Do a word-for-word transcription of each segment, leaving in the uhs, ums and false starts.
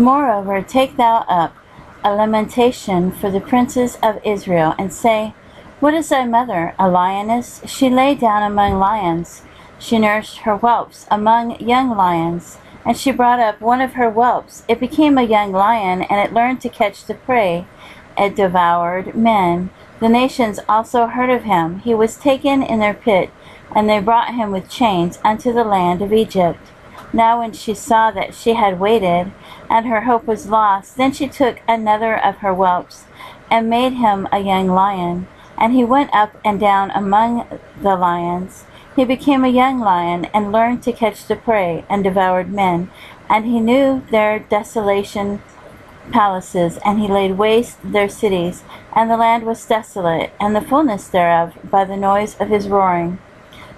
Moreover, take thou up a lamentation for the princes of Israel, and say, What is thy mother, a lioness? She lay down among lions. She nursed her whelps among young lions, and she brought up one of her whelps. It became a young lion, and it learned to catch the prey. It devoured men. The nations also heard of him. He was taken in their pit, and they brought him with chains unto the land of Egypt. Now when she saw that she had waited, and her hope was lost, then she took another of her whelps, and made him a young lion. And he went up and down among the lions. He became a young lion, and learned to catch the prey, and devoured men. And he knew their desolation palaces, and he laid waste their cities. And the land was desolate, and the fullness thereof, by the noise of his roaring.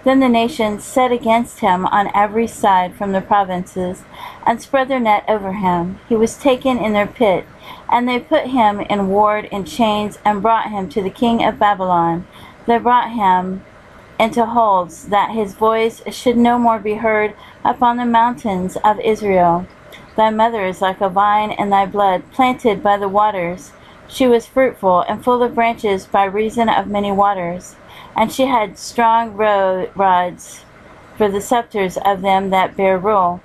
Then the nations set against him on every side from the provinces, and spread their net over him. He was taken in their pit. And they put him in ward in chains, and brought him to the king of Babylon. They brought him into holds, that his voice should no more be heard upon the mountains of Israel. Thy mother is like a vine in thy blood, planted by the waters. She was fruitful, and full of branches by reason of many waters. And she had strong rods for the scepters of them that bear rule.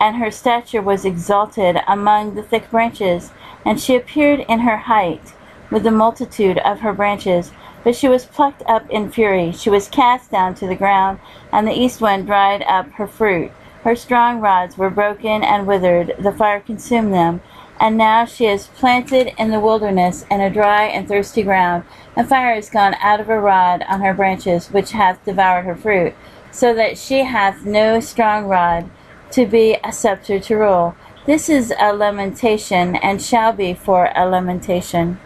And her stature was exalted among the thick branches. And she appeared in her height with the multitude of her branches. But she was plucked up in fury. She was cast down to the ground, and the east wind dried up her fruit. Her strong rods were broken and withered. The fire consumed them. And now she is planted in the wilderness, in a dry and thirsty ground. And fire is gone out of her rod on her branches, which hath devoured her fruit, so that she hath no strong rod to be a scepter to rule. This is a lamentation, and shall be for a lamentation.